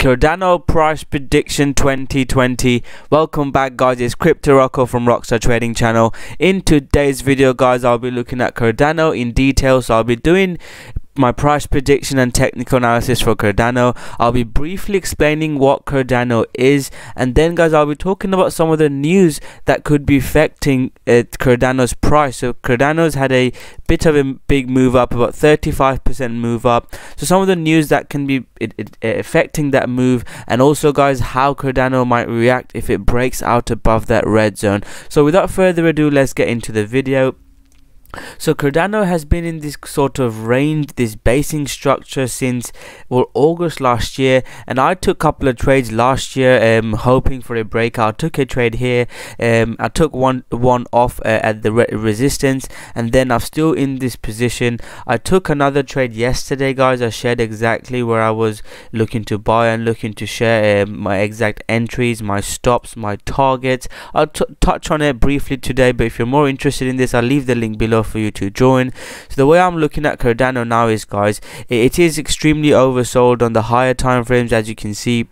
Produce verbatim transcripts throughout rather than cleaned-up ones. Cardano Price Prediction twenty twenty. Welcome back, guys. It's Crypto Rocko from Rockstar Trading Channel. In today's video, guys, I'll be looking at Cardano in detail. So I'll be doing my price prediction and technical analysis for Cardano. I'll be briefly explaining what Cardano is, and then, guys, I'll be talking about some of the news that could be affecting uh, Cardano's price. So Cardano's had a bit of a big move up, about thirty-five percent move up. So some of the news that can be it, it, affecting that move, and also, guys, how Cardano might react if it breaks out above that red zone. So without further ado, let's get into the video. So Cardano has been in this sort of range, this basing structure since, well, August last year, and I took a couple of trades last year um, hoping for a breakout. Took a trade here, um, I took one one off uh, at the re resistance, and then I'm still in this position. I took another trade yesterday, guys. I shared exactly where I was looking to buy and looking to share uh, my exact entries, my stops, my targets. I'll t touch on it briefly today, but if you're more interested in this, I'll leave the link below for you to join. So the way I'm looking at Cardano now is, guys, it is extremely oversold on the higher time frames, as you can see,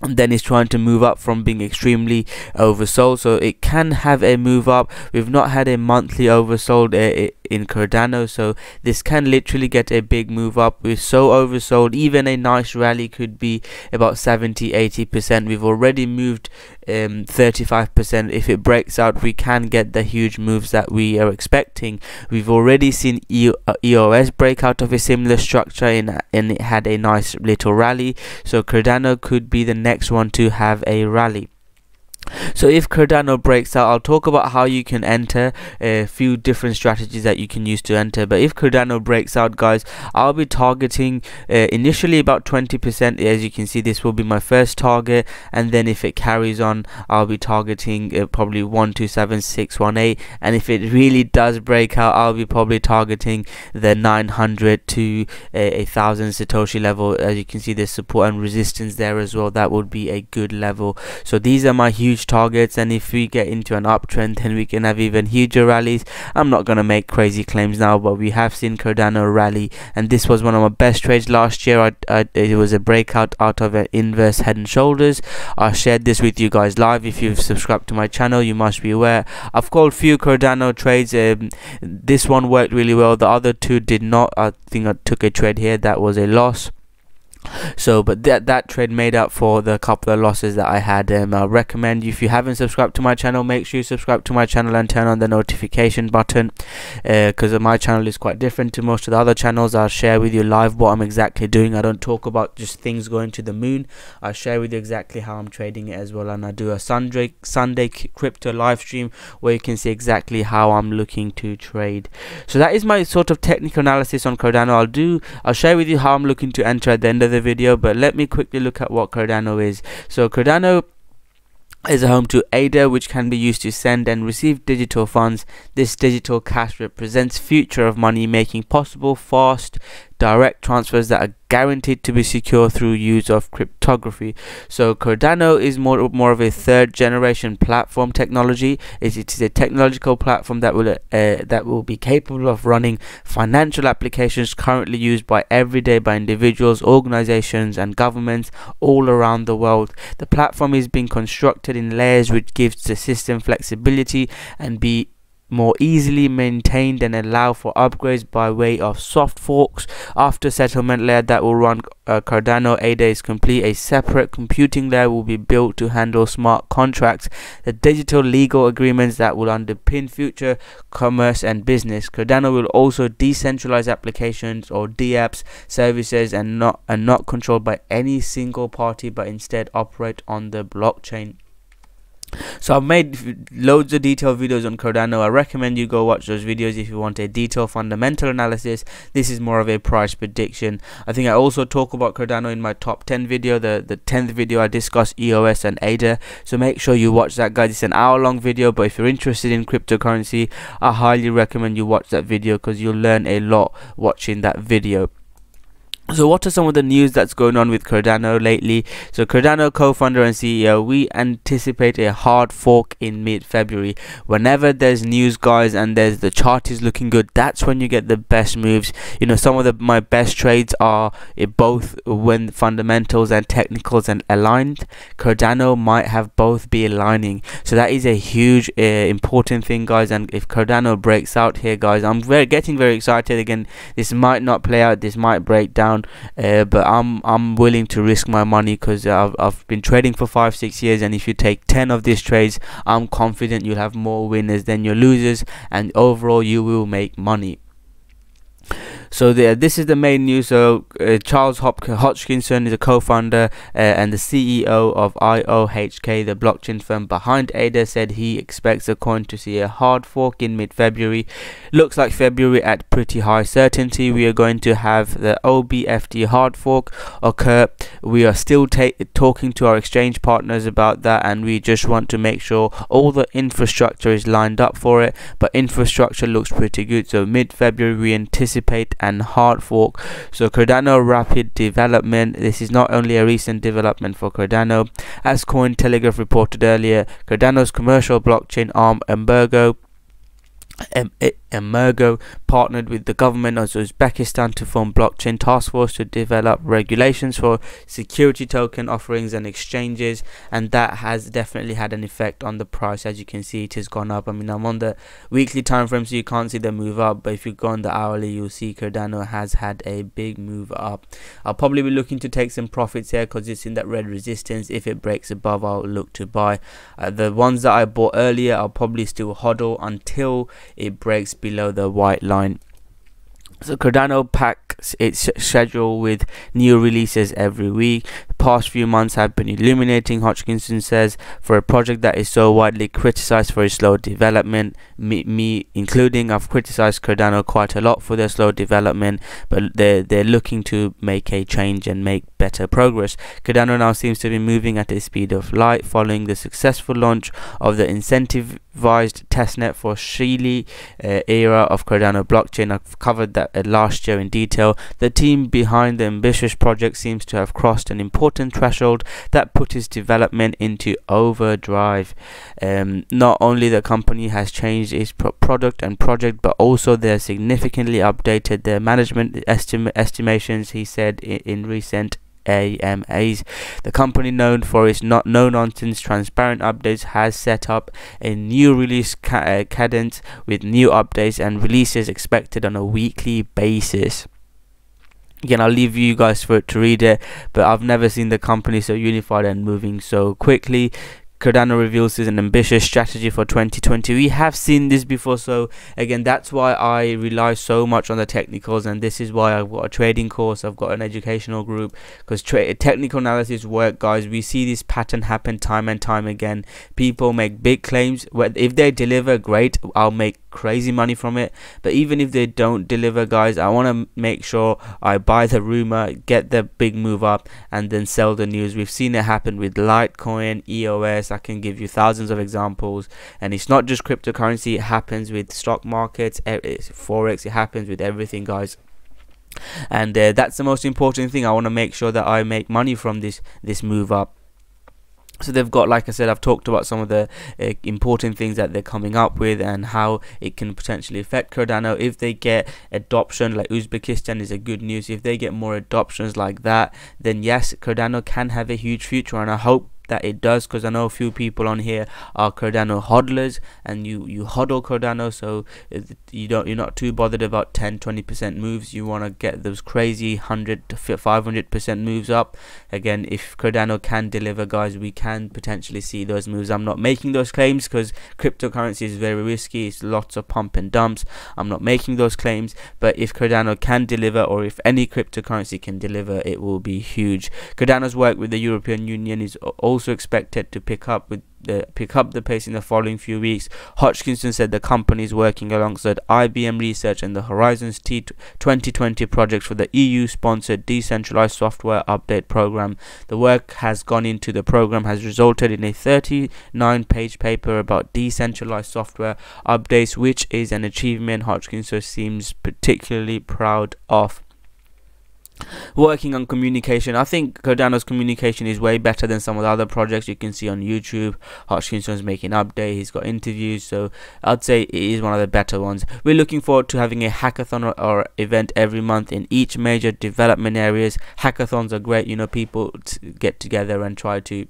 and then it's trying to move up from being extremely oversold. So it can have a move up. We've not had a monthly oversold uh, in Cardano, so this can literally get a big move up. We're so oversold, even a nice rally could be about seventy eighty percent. We've already moved um thirty-five percent. If it breaks out, we can get the huge moves that we are expecting. We've already seen E O S break out of a similar structure in, and it had a nice little rally. So Cardano could be the next one to have a rally. So if Cardano breaks out, I'll talk about how you can enter, a few different strategies that you can use to enter. But if Cardano breaks out, guys, I'll be targeting uh, initially about twenty percent. As you can see, this will be my first target, and then if it carries on, I'll be targeting uh, probably one two seven six one eight, and if it really does break out, I'll be probably targeting the nine hundred to a, a thousand Satoshi level. As you can see, there's support and resistance there as well. That would be a good level. So these are my huge targets, and if we get into an uptrend, then we can have even huger rallies. I'm not going to make crazy claims now, but we have seen Cardano rally, and this was one of my best trades last year. I, I, it was a breakout out of an inverse head and shoulders. I shared this with you guys live. If you've subscribed to my channel, you must be aware I've called few Cardano trades. Um, this one worked really well, the other two did not. I think I took a trade here that was a loss. So, but that that trade made up for the couple of losses that I had. Um, I recommend you, if you haven't subscribed to my channel, make sure you subscribe to my channel and turn on the notification button, because uh, my channel is quite different to most of the other channels. I'll share with you live what I'm exactly doing. I don't talk about just things going to the moon. I share with you exactly how I'm trading it as well, and I do a Sunday Sunday crypto live stream where you can see exactly how I'm looking to trade. So that is my sort of technical analysis on Cardano. I'll do I'll share with you how I'm looking to enter at the end of the video, but let me quickly look at what Cardano is. So Cardano is a home to A D A, which can be used to send and receive digital funds. This digital cash represents future of money, making possible fast direct transfers that are guaranteed to be secure through use of cryptography. So Cardano is more more of a third generation platform technology. It, it is a technological platform that will uh, that will be capable of running financial applications currently used by everyday by individuals, organizations, and governments all around the world. The platform is being constructed in layers, which gives the system flexibility and be more easily maintained, and allow for upgrades by way of soft forks after settlement layer that will run uh, Cardano A D A is complete. A separate computing layer will be built to handle smart contracts, the digital legal agreements that will underpin future commerce and business. Cardano will also decentralize applications or dApps services, and not and not controlled by any single party, but instead operate on the blockchain. So I've made loads of detailed videos on Cardano. I recommend you go watch those videos if you want a detailed fundamental analysis. This is more of a price prediction. I think I also talk about Cardano in my top ten video. The the tenth video, I discuss E O S and A D A. So make sure you watch that, guys. It's an hour long video, but if you're interested in cryptocurrency, I highly recommend you watch that video, because you'll learn a lot watching that video. So what are some of the news that's going on with Cardano lately? So Cardano co-founder and C E O, we anticipate a hard fork in mid-February. Whenever there's news, guys, and there's the chart is looking good, that's when you get the best moves. You know, some of the, my best trades are it both when fundamentals and technicals and aligned. Cardano might have both be aligning. So that is a huge uh, important thing, guys. And if Cardano breaks out here, guys, I'm very, getting very excited again. This might not play out. This might break down. Uh, but I'm I'm willing to risk my money because I've, I've been trading for five six years, and if you take ten of these trades, I'm confident you'll have more winners than your losers, and overall you will make money. So the, this is the main news. So uh, Charles Hoskinson is a co-founder uh, and the C E O of I O H K, the blockchain firm behind A D A, said he expects the coin to see a hard fork in mid-February. Looks like February at pretty high certainty. We are going to have the O B F D hard fork occur. We are still ta talking to our exchange partners about that, and we just want to make sure all the infrastructure is lined up for it. But infrastructure looks pretty good. So mid-February we anticipate and hard fork. So Cardano rapid development. This is not only a recent development for Cardano. As Cointelegraph reported earlier, Cardano's commercial blockchain arm Emurgo Emurgo partnered with the government of Uzbekistan to form blockchain task force to develop regulations for security token offerings and exchanges, and that has definitely had an effect on the price. As you can see, it has gone up. I mean, I'm on the weekly time frame, so you can't see the move up, but if you go on the hourly, you'll see Cardano has had a big move up. I'll probably be looking to take some profits here because it's in that red resistance. If it breaks above, I'll look to buy. Uh, the ones that I bought earlier, I'll probably still hodl until it breaks below the white line. So Cardano packs its schedule with new releases every week. The past few months have been illuminating, Hoskinson says, for a project that is so widely criticized for its slow development. Me, me including, I've criticized Cardano quite a lot for their slow development, but they're, they're looking to make a change and make better progress. Cardano now seems to be moving at a speed of light following the successful launch of the incentivized testnet for Shelley uh, era of Cardano blockchain. I've covered that last year in detail. The team behind the ambitious project seems to have crossed an important threshold that put its development into overdrive. Um, not only the company has changed its pro product and project, but also they significantly updated their management estim estimations, he said in, in recent A M As. The company, known for its not no-nonsense transparent updates, has set up a new release ca uh, cadence with new updates and releases expected on a weekly basis. Again, I'll leave you guys for it to read it, but I've never seen the company so unified and moving so quickly. Cardano reveals is an ambitious strategy for twenty twenty. We have seen this before, so again, that's why I rely so much on the technicals, and this is why I've got a trading course, I've got an educational group, because technical analysis work, guys. We see this pattern happen time and time again. People make big claims. If they deliver, great, I'll make crazy money from it. But even if they don't deliver, guys, I want to make sure I buy the rumor, get the big move up, and then sell the news. We've seen it happen with Litecoin, E O S. I can give you thousands of examples, and it's not just cryptocurrency. It happens with stock markets, forex, it happens with everything, guys. And uh, that's the most important thing. I want to make sure that I make money from this this move up. So they've got, like I said, I've talked about some of the uh, important things that they're coming up with and how it can potentially affect Cardano if they get adoption. Like Uzbekistan is a good news. If they get more adoptions like that, then yes, Cardano can have a huge future, and I hope that it does, because I know a few people on here are Cardano hodlers, and you you hodl Cardano, so you don't you're not too bothered about ten twenty percent moves. You want to get those crazy one hundred to five hundred percent moves up. Again, if Cardano can deliver, guys, we can potentially see those moves. I'm not making those claims because cryptocurrency is very risky. It's lots of pump and dumps. I'm not making those claims, but if Cardano can deliver, or if any cryptocurrency can deliver, it will be huge. Cardano's work with the European Union is also also expected to pick up with the pick up the pace in the following few weeks. Hoskinson said the company is working alongside I B M Research and the Horizons T twenty twenty project for the E U-sponsored decentralized software update program. The work has gone into the program has resulted in a thirty-nine page paper about decentralized software updates, which is an achievement Hoskinson seems particularly proud of. working on communication. I think Cardano's communication is way better than some of the other projects you can see on YouTube. Hoskinson's making update, he's got interviews, so I'd say it is one of the better ones. We're looking forward to having a hackathon or, or event every month in each major development areas. Hackathons are great, you know, people t get together and try to, you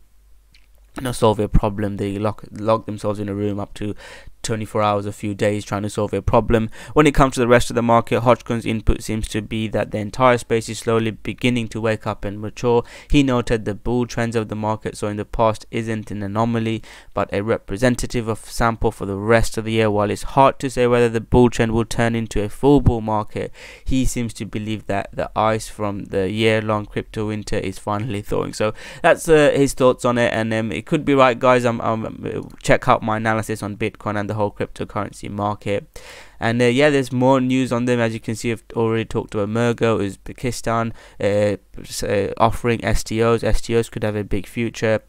know, solve a problem. They lock lock themselves in a room up to twenty-four hours, a few days, trying to solve a problem. When it comes to the rest of the market, Hodgkin's input seems to be that the entire space is slowly beginning to wake up and mature. He noted the bull trends of the market, so in the past isn't an anomaly but a representative of sample for the rest of the year. While it's hard to say whether the bull trend will turn into a full bull market, he seems to believe that the ice from the year-long crypto winter is finally thawing. So that's uh, his thoughts on it, and um, it could be right, guys. I'm, I'm check out my analysis on Bitcoin and the whole cryptocurrency market. And uh, yeah, there's more news on them. As you can see, I've already talked about Emurgo, Uzbekistan uh, uh, offering S T Os. S T Os could have a big future.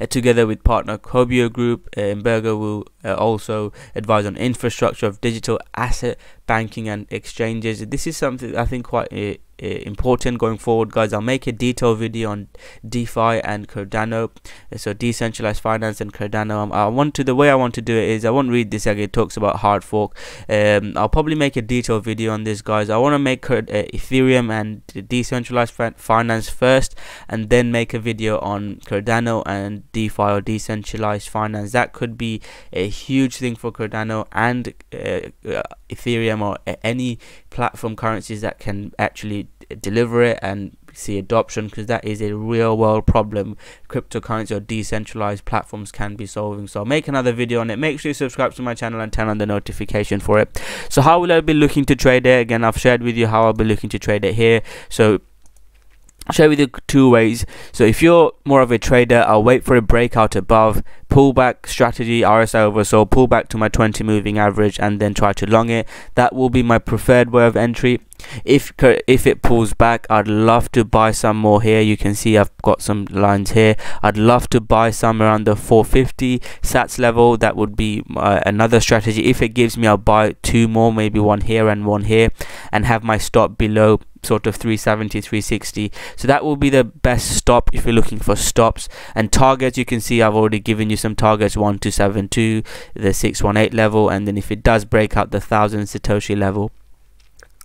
Uh, together with partner Cobio Group, uh, Emurgo will uh, also advise on infrastructure of digital asset banking and exchanges. This is something I think quite uh, uh, important going forward, guys. I'll make a detailed video on DeFi and Cardano, uh, so decentralized finance and Cardano. Um, I want to the way I want to do it is I won't read this again. It talks about hard fork. Um, I'll probably make a detailed video on this, guys. I want to make uh, Ethereum and decentralized fi finance first, and then make a video on Cardano and DeFi or decentralized finance. That could be a huge thing for Cardano and uh, uh, Ethereum, or any platform currencies that can actually deliver it and see adoption, because that is a real world problem cryptocurrency or decentralized platforms can be solving. So I'll make another video on it. Make sure you subscribe to my channel and turn on the notification for it. So how will I be looking to trade it? Again, I've shared with you how I'll be looking to trade it here. So I'll share with you two ways. So if you're more of a trader, I'll wait for a breakout above, pullback strategy, R S I oversold, pullback to my twenty moving average, and then try to long it. That will be my preferred way of entry. If if it pulls back, I'd love to buy some more here. You can see I've got some lines here. I'd love to buy some around the four fifty sats level. That would be uh, another strategy. If it gives me, I'll buy two more, maybe one here and one here, and have my stop below sort of three seventy, three sixty. So that will be the best stop if you're looking for stops. And targets, you can see I've already given you some targets, one two seven two, the six one eight level, and then if it does break out the thousand Satoshi level,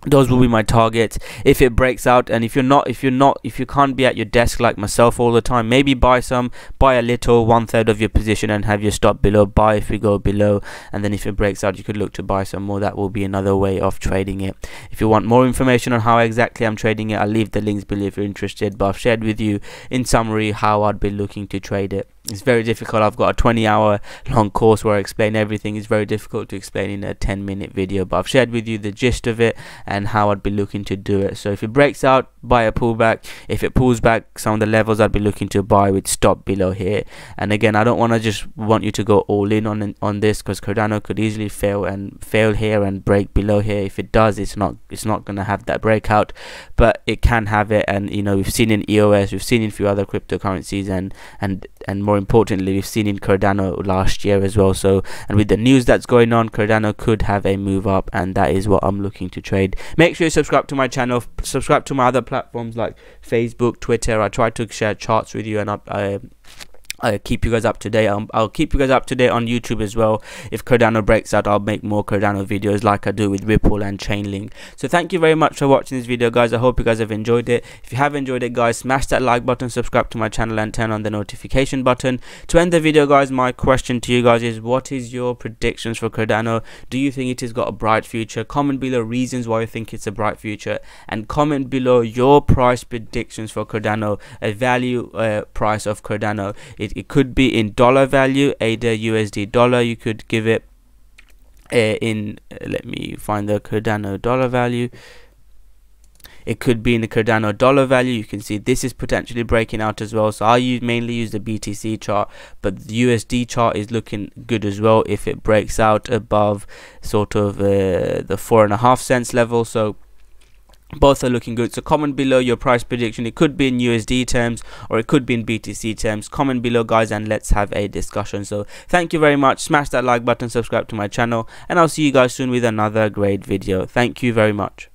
those will be my targets. If it breaks out, and if you're not, if you're not, if you can't be at your desk like myself all the time, maybe buy some, buy a little, one third of your position, and have your stop below. Buy if we go below, and then if it breaks out, you could look to buy some more. That will be another way of trading it. If you want more information on how exactly I'm trading it, I'll leave the links below if you're interested. But I've shared with you in summary how I'd be looking to trade it. It's very difficult. I've got a twenty hour long course where I explain everything. It's very difficult to explain in a ten minute video, but I've shared with you the gist of it and how I'd be looking to do it. So if it breaks out, buy a pullback. If it pulls back, some of the levels I'd be looking to buy with stop below here. And again, I don't want to just want you to go all in on on this, because Cardano could easily fail and fail here and break below here. If it does, it's not it's not going to have that breakout, but it can have it. And you know, we've seen in E O S, we've seen in a few other cryptocurrencies, and and and more importantly, we've seen in Cardano last year as well. So, and with the news that's going on, Cardano could have a move up, and that is what I'm looking to trade. Make sure you subscribe to my channel, subscribe to my other platforms like Facebook, Twitter. I try to share charts with you, and I, I I'll keep you guys up to date. I'll, I'll keep you guys up to date on YouTube as well. If Cardano breaks out, I'll make more Cardano videos like I do with Ripple and Chainlink. So thank you very much for watching this video, guys. I hope you guys have enjoyed it. If you have enjoyed it, guys, smash that like button, subscribe to my channel, and turn on the notification button. To end the video, guys, my question to you guys is, what is your predictions for Cardano? Do you think it has got a bright future? Comment below reasons why you think it's a bright future, and comment below your price predictions for Cardano, a value uh, price of Cardano. It, it could be in dollar value, A D A, U S D dollar. You could give it uh, in, uh, let me find the Cardano dollar value. It could be in the Cardano dollar value. You can see this is potentially breaking out as well. So I use, mainly use the B T C chart, but the U S D chart is looking good as well if it breaks out above sort of uh, the four and a half cents level. So both are looking good. So comment below your price prediction. It could be in U S D terms, or it could be in B T C terms. Comment below, guys, and let's have a discussion. So thank you very much. Smash that like button, subscribe to my channel, and I'll see you guys soon with another great video. Thank you very much.